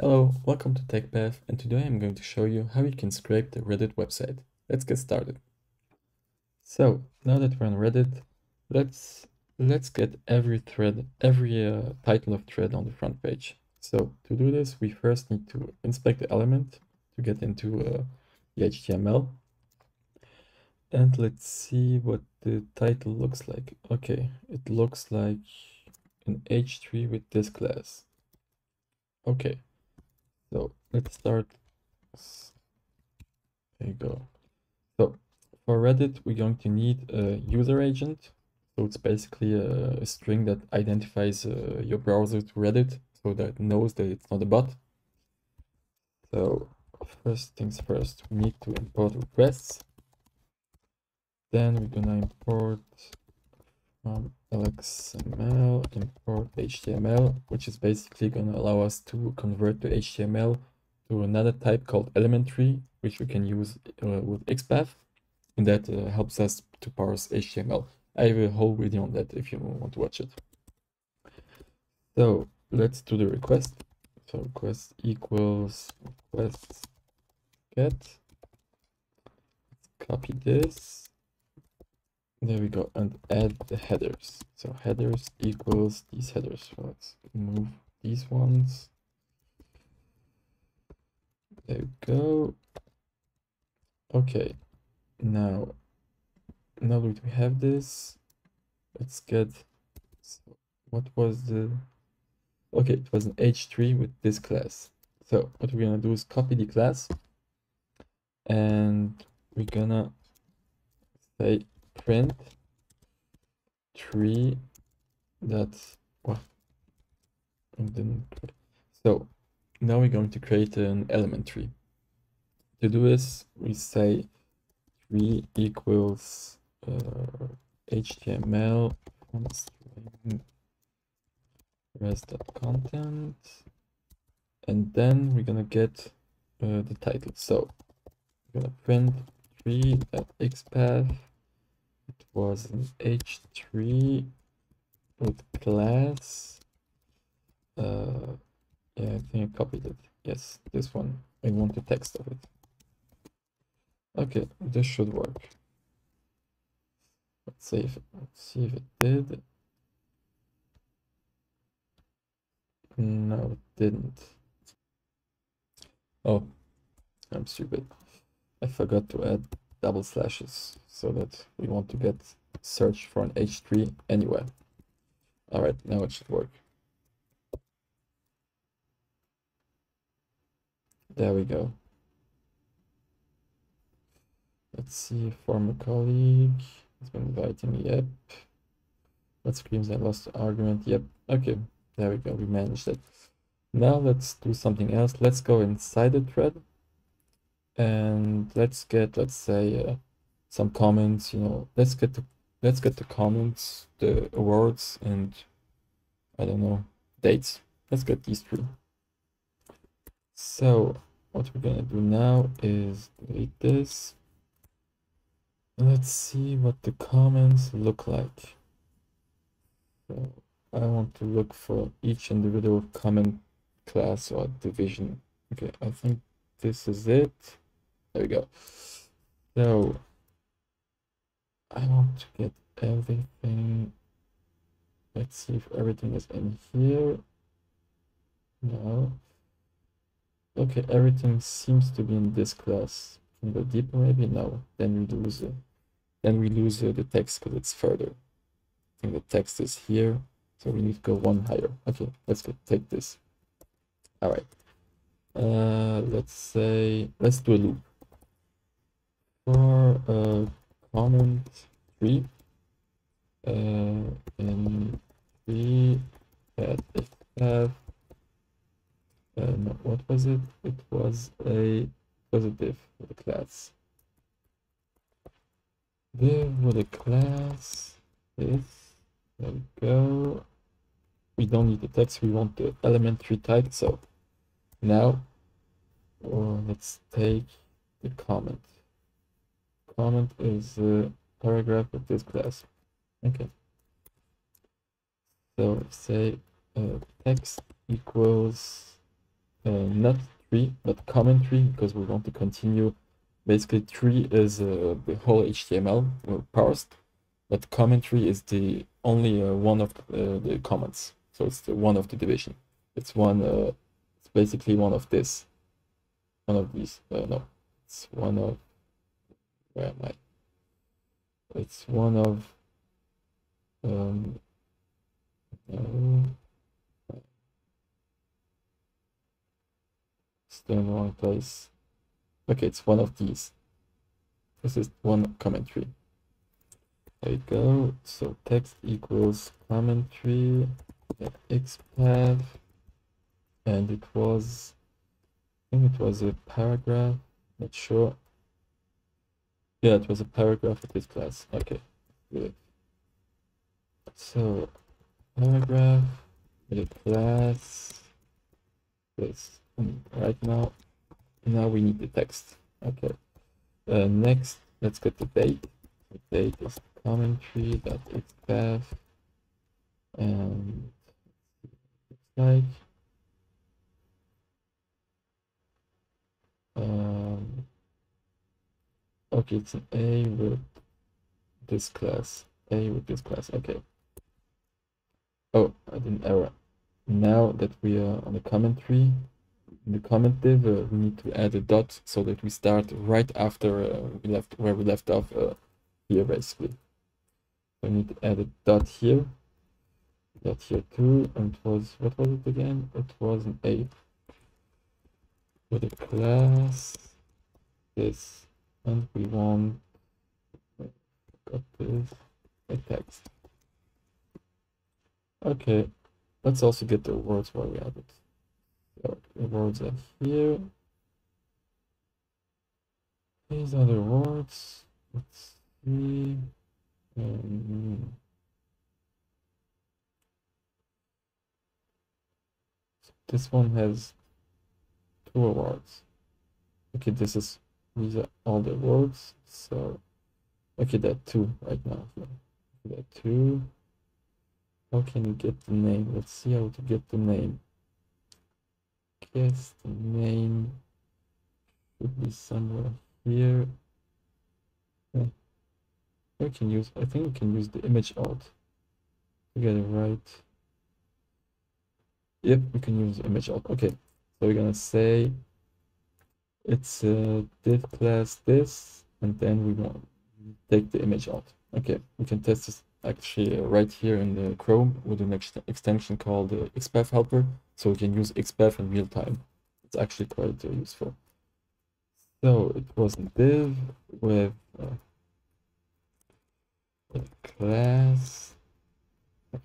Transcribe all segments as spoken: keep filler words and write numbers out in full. Hello, welcome to TechPath, and today I'm going to show you how you can scrape the Reddit website. Let's get started. So now that we're on Reddit, let's let's get every thread, every uh, title of thread on the front page. So to do this, we first need to inspect the element to get into uh, the H T M L. And let's see what the title looks like. Okay, it looks like an H three with this class. Okay. So let's start. There you go. So for Reddit, we're going to need a user agent. So it's basically a, a string that identifies uh, your browser to Reddit, so that it knows that it's not a bot. So first things first, we need to import requests. Then we're gonna import from L X M L, import H T M L, which is basically going to allow us to convert the H T M L to another type called elementary, which we can use uh, with XPath, and that uh, helps us to parse H T M L. I have a whole video on that if you want to watch it. So let's do the request. So request equals request get. Let's copy this. There we go, and add the headers. So headers equals these headers. So let's move these ones. There we go. Okay, now now that we have this, let's get, so what was the, okay, it was an H three with this class. So what we're gonna do is copy the class, and we're gonna say print three. That's what I didn't create. So now we're going to create an element tree. To do this, we say three equals uh, H T M L from string rest.content, and then we're gonna get uh, the title. So we're gonna print three at XPath. It was an H three with class. Uh, yeah, I think I copied it. Yes, this one. I want the text of it. Okay, this should work. Let's save it. Let's see if it did. No, it didn't. Oh, I'm stupid. I forgot to add double slashes, so that we want to get search for an H three anywhere. All right, now it should work. There we go. Let's see, former colleague has been inviting, yep. What screams, I lost the argument, yep. Okay, there we go, we managed it. Now let's do something else. Let's go inside the thread. And let's get, let's say, uh, some comments. You know, let's get the let's get the comments, the awards, and I don't know, dates. Let's get these three. So what we're gonna do now is delete this. Let's see what the comments look like. So I want to look for each individual comment class or division. Okay, I think this is it. There we go. So I want to get everything. Let's see if everything is in here. No. Okay, everything seems to be in this class. Can go deeper, maybe? No. Then we lose it. Then we lose uh, the text because it's further. I think the text is here, so we need to go one higher. Okay, let's go take this. All right. Uh, let's say, let's do a loop for uh, comment three uh, and three that it have uh, no, what was it? It was a positive with a class. Div with a class. This. There we go. We don't need the text. We want the elementary type. So now uh, let's take the comment. Comment is a paragraph of this class. Okay. So say uh, text equals uh, not tree, but common tree, because we want to continue. Basically, tree is uh, the whole H T M L parsed, but common tree is the only uh, one of uh, the comments. So it's the one of the division. It's one. Uh, it's basically one of this, one of these. Uh, no, it's one of. Where am I? It's one of. Um, uh, it's the wrong place. Okay, it's one of these. This is one commentary. There we go. So text equals commentary XPath, and it was, I think it was a paragraph. Not sure. Yeah, it was a paragraph of this class. Okay, good. So paragraph the class. This right now. Now we need the text. Okay. Uh, next, let's get the date. The date is commentary that XPath, and looks like um, okay, it's an A with this class. A with this class. Okay. Oh, I did an error. Now that we are on the commentary. In the comment div, uh, we need to add a dot so that we start right after uh, we left where we left off uh, here, basically. So we need to add a dot here, dot here too, and it was, what was it again? It was an A. With a class, this, and we want, I forgot this, a text. Okay, let's also get the words while we have it. The words are here. These are the words. Let's see. Um, so this one has two words. Okay, this is, these are all the words. So, okay, there are two right now. There are two. How can you get the name? Let's see how to get the name. Yes, the name should be somewhere here. Yeah. We can use, I think we can use the image alt to get it right. Yep, we can use the image alt. Okay, so we're gonna say it's a div class this, and then we want to take the image alt. Okay, we can test this actually uh, right here in the Chrome with an ex extension called uh, XPath Helper, so we can use XPath in real time. It's actually quite uh, useful. So it was a div with uh, a class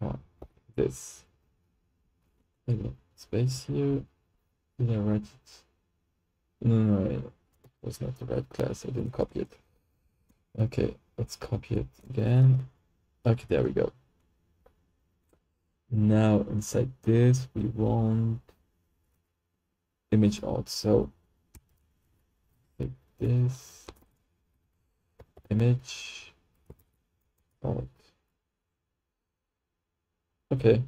uh, this maybe space here. Did I write it? No, no, no, it was not the right class. I didn't copy it. Okay, let's copy it again. Okay, there we go. Now inside this we want image alt. So like this image alt. Okay,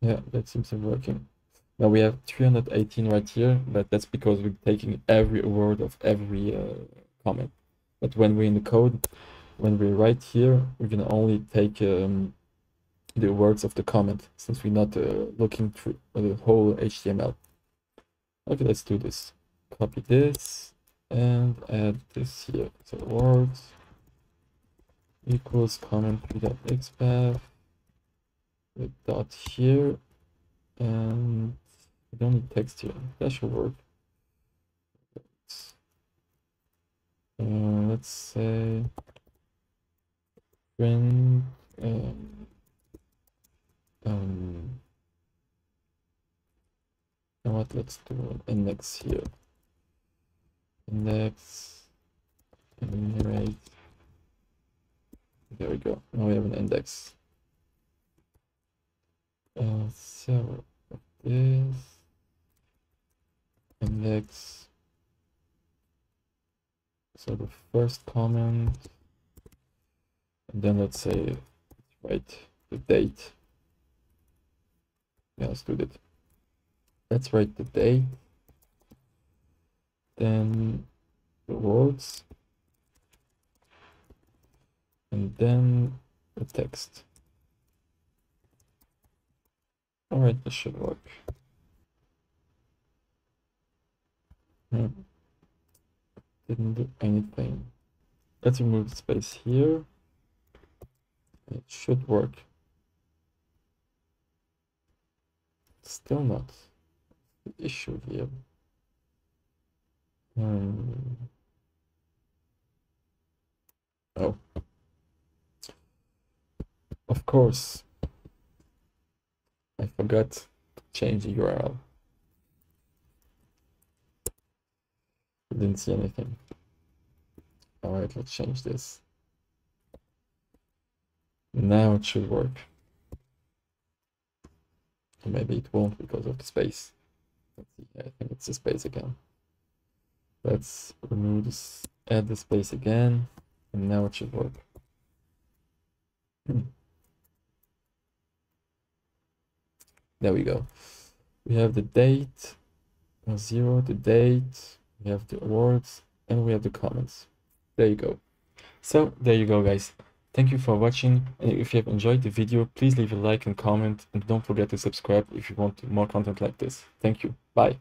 yeah, that seems to be working. Now we have three hundred eighteen right here, but that's because we're taking every word of every uh, comment. But when we're in the code, when we write here, we can only take um, the words of the comment, since we're not uh, looking through the whole H T M L. Okay, let's do this. Copy this and add this here. So words equals commentary.xpath with dot here, and we don't need text here. That should work. Uh, let's say. Print um, um you know what, let's do an index here. Index enumerate. There we go. Now we have an index. Uh, so this index. So the first comment. And then let's say, write the date. Yeah, let's do that. Let's write the date. then the words, and then the text. All right, this should work. Hmm. Didn't do anything. Let's remove the space here. It should work. Still not the issue here. Hmm. Oh, of course, I forgot to change the U R L. Didn't see anything. All right, let's change this. Now it should work. Or maybe it won't because of the space. Let's see. I think it's the space again. Let's remove this, add the space again, and now it should work. Hmm. There we go. We have the date, zero, the date, we have the awards, and we have the comments. There you go. So there you go, guys. Thank you for watching, and if you have enjoyed the video, please leave a like and comment, and don't forget to subscribe if you want more content like this. Thank you. Bye.